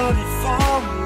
turning from